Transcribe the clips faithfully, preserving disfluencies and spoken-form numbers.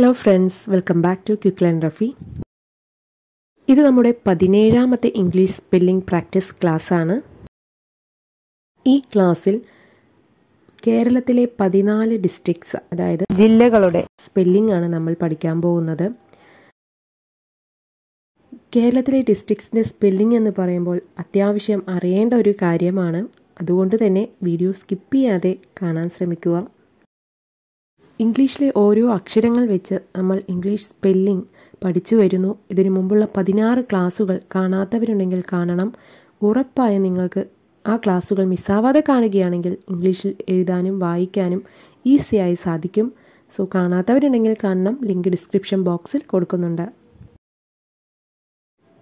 Hello friends, welcome back to QUICK LEARN Rafi. This is our seventeenth English spelling practice class. In this class, we will study fourteen districts, that is, spelling. Kerala districts spelling ennu parayumbol atyavasham ariyenda oru karyamanu adukondu thenne video skip cheyade kaanan shramikkuka English le oro aksharangal vechu nammal English spelling padichu varunu idinu mumbulla sixteen classugal kaanathavirundengil kaananam urappaya ningalku aa classugal miss avade kaanugiyannengil English il ezhuthanum vaayikkanum easy ayi sadikkum so kaanathavirundengil kaananam link description box il kodukunnundu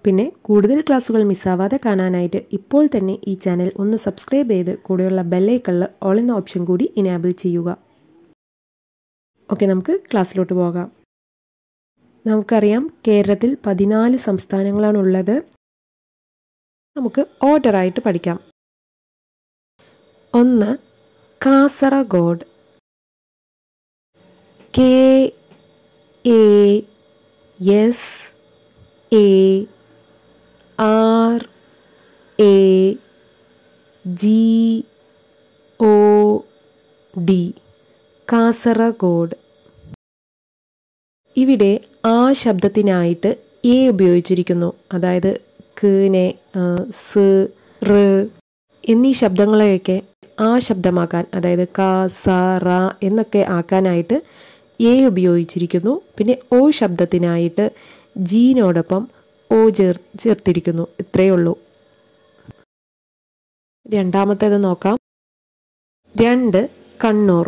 പിന്നെ കൂടുതൽ ക്ലാസുകൾ miss ആവാതെ കാണാനായിട്ട് ഇപ്പോൾ തന്നെ ഈ channel ഒന്ന് subscribe ചെയ്ത് കൂടെയുള്ള ബെൽ ഐക്കണിൽ ഓൾ എന്ന ഓപ്ഷൻ കൂടി എനേബിൾ ചെയ്യുക. ഓക്കേ നമുക്ക് ക്ലാസ്സിലോട്ട് പോകാം. നമുക്കറിയാം കേരളത്തിൽ പതിനാല് സംസ്ഥാനങ്ങളാണ് ഉള്ളത്. നമുക്ക് ഓർഡർ ആയിട്ട് പഠിക്കാം. ഒന്ന് Kasaragod K A S A R A G O D Kasaragod ഇവിടെ ആ ശബ്ദത്തിനായിട്ട് എ ഉപയോഗിച്ചിരിക്കുന്നു അതായത് കനെ സ റ എന്നീ ശബ്ദങ്ങളെയൊക്കെ ആ ശബ്ദമാക്കാൻ അതായത് ക സ റ എന്നൊക്കെ ആക്കാനായിട്ട് എ ഉപയോഗിച്ചിരിക്കുന്നു പിന്നെ ഓ ശബ്ദത്തിനായിട്ട് ജീനോടൊപ്പം ഓ ചേർത്തിരിക്കുന്നു ഇത്രയേ ഉള്ളൂ രണ്ടാമത്തേത് നോക്കാം രണ്ട് Kannur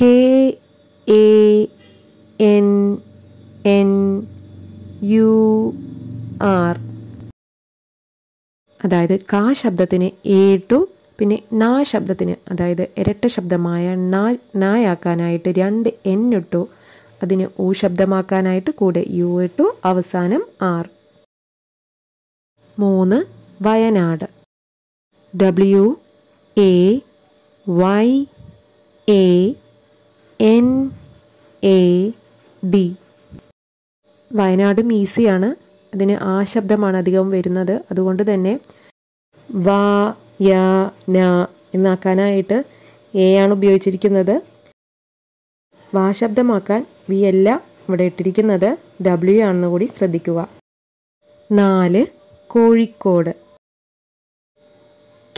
K A N N U R അതായത് കാ ശബ്ദത്തിന് എ ടു പിന്നെ നാ ശബ്ദത്തിന് അതായത് ഇരട്ട ശബ്ദമായ നായാക്കാനായിട്ട് രണ്ട് എൻ ഇട്ടു അതിനെ ഓ ശബ്ദമാക്കാനായിട്ട് കൂടെ യു ഇട്ടു അവസാനം ആർ മൂന്ന് Wayanad W A Y A N A D വയനാടും ഈസിയാണ് അതിന് ആ ശബ്ദമാണ് അധികവും വരുന്നത് അതുകൊണ്ട് തന്നെ വ യ ന എന്നാക്കാനായിട്ട് എ ആണ് ഉപയോഗിച്ചിരിക്കുന്നത് വാ ശബ്ദമാക്കാൻ വി അല്ല ഇവിടെ ഇട്ടിരിക്കുന്നത് ഡബ്ല്യു ആണെന്ന് കൂടി ശ്രദ്ധിക്കുക നാല് Kozhikode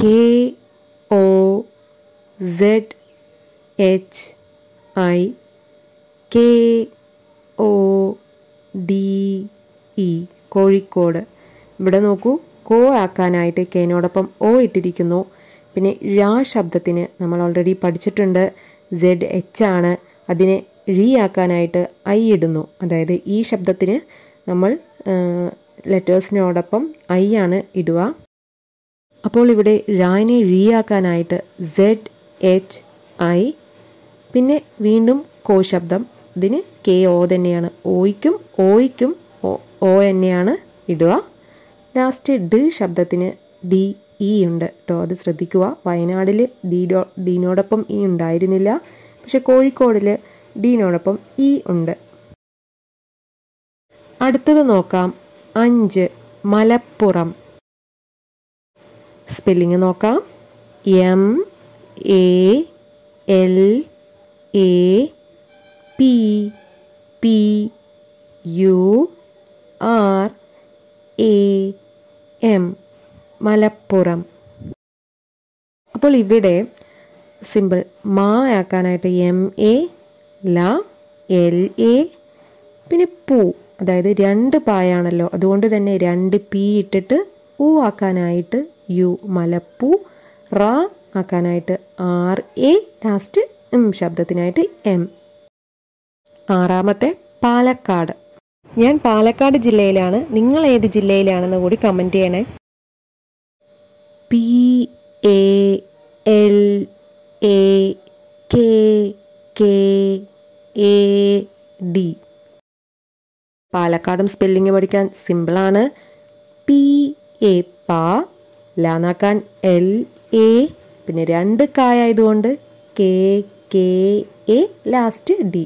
K O Z H I K O D E Kozhikode ഇവിടെ നോക്കൂ കോ ആക്കാനായിട്ട് കെനോടൊപ്പം ഓ ഇട്ടിരിക്കുന്നു പിന്നെ രാ ശബ്ദത്തിന് നമ്മൾ ഓൾറെഡി പഠിച്ചിട്ടുണ്ട് സെഡ് എച്ച് ആണ് അതിനെ ഴി ആക്കാനായിട്ട് ഐ ഇടുന്നു അതായത് ഈ ശബ്ദത്തിന് നമ്മൾ ലെറ്റേഴ്സിനോടൊപ്പം ഐ ആണ് ഇടുക അപ്പോൾ ഇവിടെ ഴാനെ ഴി ആക്കാനായിട്ട് സെഡ് എച്ച് ഐ പിന്നെ വീണ്ടും കോ ശബ്ദം ഇതിന് കെ ഓ തന്നെയാണ് ഓയ്ക്കും ഓയ്ക്കും ഓ തന്നെയാണ് ഇടുക ലാസ്റ്റ് ഡി ശബ്ദത്തിന് ഡി ഇ ഉണ്ട് കേട്ടോ അത് ശ്രദ്ധിക്കുക വയനാടിൽ ഡി ഡോ ഡിനോടൊപ്പം ഇ ഉണ്ടായിരുന്നില്ല പക്ഷെ കോഴിക്കോടിൽ ഡീനോടൊപ്പം ഇ ഉണ്ട് അടുത്തത് നോക്കാം അഞ്ച് മലപ്പുറം സ്പെല്ലിംഗ് നോക്കാം M A L A P P U R A M Malappuram അപ്പോൾ ഇവിടെ സിമ്പിൾ മാ ആക്കാനായിട്ട് എം എ ല എൽ എ പിന്നെ പൂ അതായത് രണ്ട് പായാണല്ലോ അതുകൊണ്ട് തന്നെ രണ്ട് പി ഇട്ടിട്ട് ഊ ആക്കാനായിട്ട് യു മലപ്പൂ റ ആക്കാനായിട്ട് ആർ എ ലാസ്റ്റ് എം ശബ്ദത്തിനായിട്ട് എം ആറാമത്തെ പാലക്കാട് ഞാൻ പാലക്കാട് ജില്ലയിലാണ് നിങ്ങൾ ഏത് ജില്ലയിലാണെന്ന് കൂടി കമൻറ്റ് ചെയ്യണേ P A L A K K A D പാലക്കാടും സ്പെല്ലിംഗ് പഠിക്കാൻ സിമ്പിളാണ് പി എ പാ ലാനാക്കാൻ എൽ എ പിന്നെ രണ്ട് കായ ആയതുകൊണ്ട് K K A last D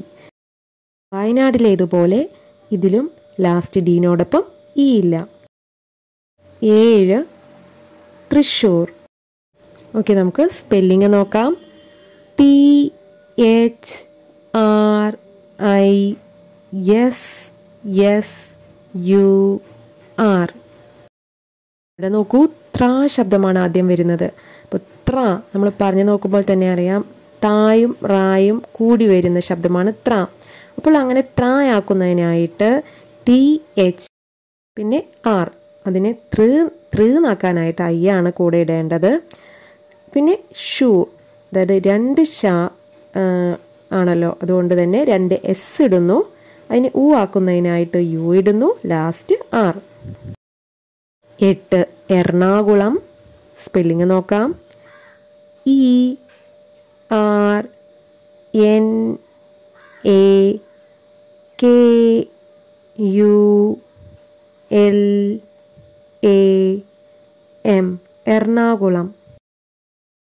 വയനാടിലേതുപോലെ ഇതിലും ലാസ്റ്റ് ഡീനോടൊപ്പം ഈ ഇല്ല. ഏഴ് തൃശ്ശൂർ. ഓക്കെ, നമുക്ക് സ്പെല്ലിങ് നോക്കാം. T H R I S S U R. ഇവിടെ നോക്കൂ, ത്ര ശബ്ദമാണ് ആദ്യം വരുന്നത്. അപ്പോൾ ത്ര നമ്മൾ പറഞ്ഞു നോക്കുമ്പോൾ തന്നെ അറിയാം, തായും റായും കൂടി വരുന്ന ശബ്ദമാണ് ത്ര. അപ്പോൾ അങ്ങനെ ത്രായാക്കുന്നതിനായിട്ട് ടി എച്ച് പിന്നെ ആർ, അതിനെ ത്രീ ത്രീ നാക്കാനായിട്ട് ഐ ആണ് കൂടെ ഇടേണ്ടത്. പിന്നെ ഷൂ, അതായത് രണ്ട് ഷ ആണല്ലോ, അതുകൊണ്ട് തന്നെ രണ്ട് എസ് ഇടുന്നു. അതിന് ഊ ആക്കുന്നതിനായിട്ട് യു ഇടുന്നു. Last R. എട്ട് എറണാകുളം. സ്പെല്ലിങ് നോക്കാം. E R N A K U L A M, Ernakulam.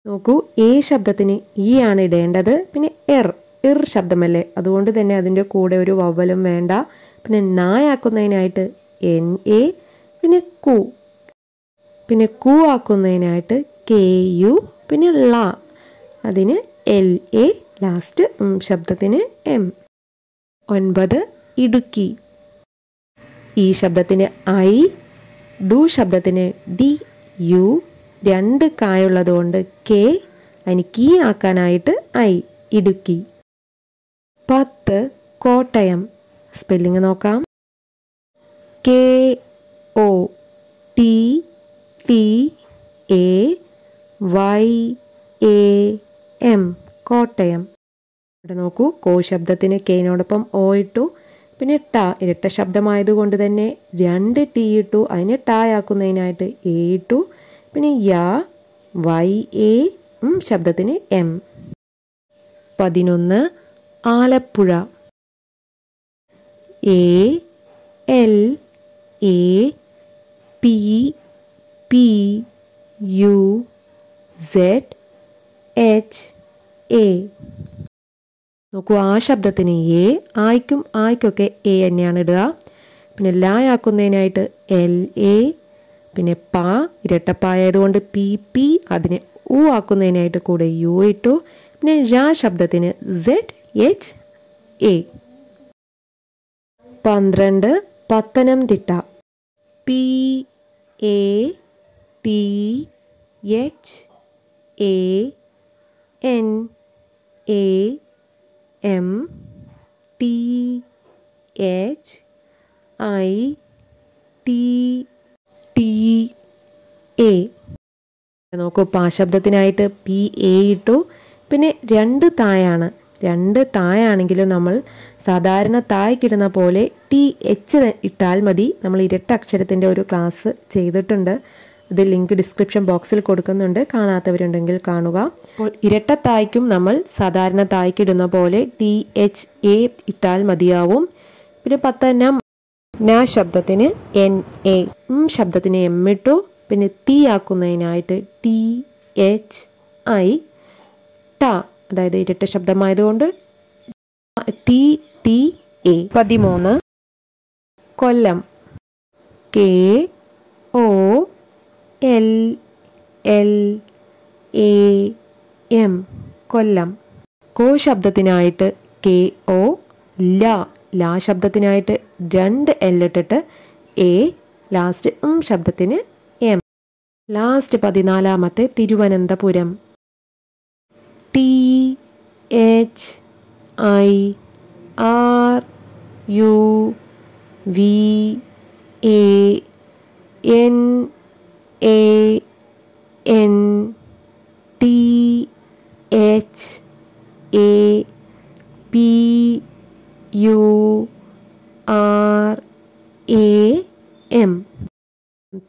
നോക്കൂ, എ ശബ്ദത്തിന് ഇ ആണ് ഇടേണ്ടത്. പിന്നെ എർ ഇർ ശബ്ദമല്ലേ, അതുകൊണ്ട് തന്നെ അതിൻ്റെ കൂടെ ഒരു വവ്വലും വേണ്ട. പിന്നെ നായാക്കുന്നതിനായിട്ട് എൻ എ, പിന്നെ കു, പിന്നെ കു ആക്കുന്നതിനായിട്ട് കെ യു, പിന്നെ ള, അതിന് എൽ എ, ലാസ്റ്റ് ശബ്ദത്തിന് എം. ഒൻപത് ഇടുക്കി. ഈ ശബ്ദത്തിന് ഐ, ഡു ശബ്ദത്തിന് ഡി യു, രണ്ട് കായുള്ളത് കൊണ്ട് കെ, അതിന് കീ ആക്കാനായിട്ട് ഐ, ഇടുക്കി. പത്ത് കോട്ടയം. സ്പെല്ലിങ് നോക്കാം. K O T T A Y A M, Kottayam. ഇവിടെ നോക്കൂ, കോ ശബ്ദത്തിന് കെയിനോടൊപ്പം ഓ ഇട്ടു. പിന്നെ ട ഇരട്ട ശബ്ദമായതുകൊണ്ട് തന്നെ രണ്ട് ടി ഇട്ടു. അതിന് ടായാക്കുന്നതിനായിട്ട് എ ഇട്ടു. പിന്നെ യാ വൈ എ ശബ്ദത്തിന് എം. പതിനൊന്ന് Alappuzha. A L A P P U Z H A. നോക്കൂ, ആ ശബ്ദത്തിന് എ, ആയിക്കും ആയിക്കൊക്കെ എ തന്നെയാണ് ഇടുക. പിന്നെ ലാ ആക്കുന്നതിനായിട്ട് എൽ എ, പിന്നെ പ ഇരട്ടപ്പായതുകൊണ്ട് പി പി, അതിന് ഊ ആക്കുന്നതിനായിട്ട് കൂടെ യു ഇട്ടു. പിന്നെ ഴ ശബ്ദത്തിന് സെഡ് എച്ച് എ. പന്ത്രണ്ട് Pathanamthitta. P A T H A N A M T H I T T A. നോക്കൂ, പാ ശബ്ദത്തിനായിട്ട് പി എ ഇട്ടു. പിന്നെ രണ്ട് തായാണ്, രണ്ട് തായാണെങ്കിലും നമ്മൾ സാധാരണ തായ്ക്കിടുന്ന പോലെ ടി എച്ച് ഇട്ടാൽ മതി. നമ്മൾ ഇരട്ട അക്ഷരത്തിൻ്റെ ഒരു ക്ലാസ് ചെയ്തിട്ടുണ്ട്, ഇത് ലിങ്ക് ഡിസ്ക്രിപ്ഷൻ ബോക്സിൽ കൊടുക്കുന്നുണ്ട്, കാണാത്തവരുണ്ടെങ്കിൽ കാണുക. അപ്പോൾ ഇരട്ട തായ്ക്കും നമ്മൾ സാധാരണ തായ്ക്കിടുന്ന പോലെ ടി എച്ച് എ ഇട്ടാൽ മതിയാവും. പിന്നെ പത്തനം ന ശബ്ദത്തിന് എൻ എ, ശബ്ദത്തിന് എം ഇട്ടു. പിന്നെ തീ ആക്കുന്നതിനായിട്ട് ടി എച്ച് ഐ, ട അതായത് ഇരട്ട ശബ്ദമായതുകൊണ്ട് ടി ടി എ. പതിമൂന്ന് Kollam. K O L L A M, Kollam. കോ ശബ്ദത്തിനായിട്ട് കെ ഒ, ല ലാ ശബ്ദത്തിനായിട്ട് രണ്ട് എൽ ഇട്ടിട്ട് എ, ലാസ്റ്റ് എം ശബ്ദത്തിന് എം. ലാസ്റ്റ് പതിനാലാമത്തെ Thiruvananthapuram. T H I R U V A N A N T H A P U R A M.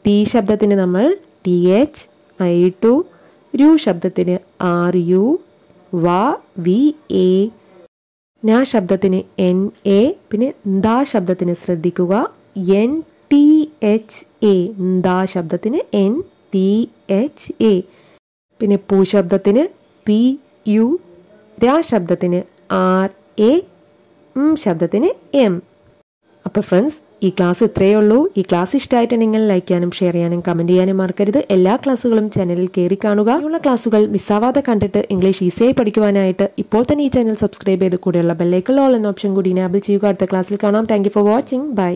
T ശബ്ദത്തിന് നമ്മൾ ടി എച്ച് ഐ ടു, രു ശബ്ദത്തിന് ആർ യു വ വി എ, ന ശബ്ദത്തിന് എൻ എ, പിന്നെ ദ ശബ്ദത്തിന് ശ്രദ്ധിക്കുക എൻ ടി എച്ച് എ, ദ ശബ്ദത്തിന് എൻ ടി എച്ച് എ. പിന്നെ പൂ ശബ്ദത്തിന് പി യു, ര ശബ്ദത്തിന് ആർ എ, m ശബ്ദത്തിന് m. അപ്പോൾ ഫ്രണ്ട്സ് ഈ ക്ലാസ് ഇത്രയേ ഉള്ളൂ. ഈ ക്ലാസ് ഇഷ്ടമായിട്ട് നിങ്ങൾ ലൈക്ക് ചെയ്യാനും ഷെയർ ചെയ്യാനും കമന്റ് ചെയ്യാനും മറക്കരുത്. എല്ലാ ക്ലാസുകളും ചാനലിൽ കേറി കാണുക. ഉള്ള ക്ലാസുകൾ മിസ്സാവാതെ കണ്ടിട്ട് ഇംഗ്ലീഷ് ഈസിയായി പഠിക്കുവാനായിട്ട് ഇപ്പോൾ തന്നെ ഈ ചാനൽ സബ്സ്ക്രൈബ് ചെയ്ത് കൂടെയുള്ള ബെൽ ഐക്കൺ ഓൾ എന്ന ഓപ്ഷൻ കൂടി എനേബിൾ ചെയ്യുക. അടുത്ത ക്ലാസ്സിൽ കാണാം. Thank you for watching. ബൈ.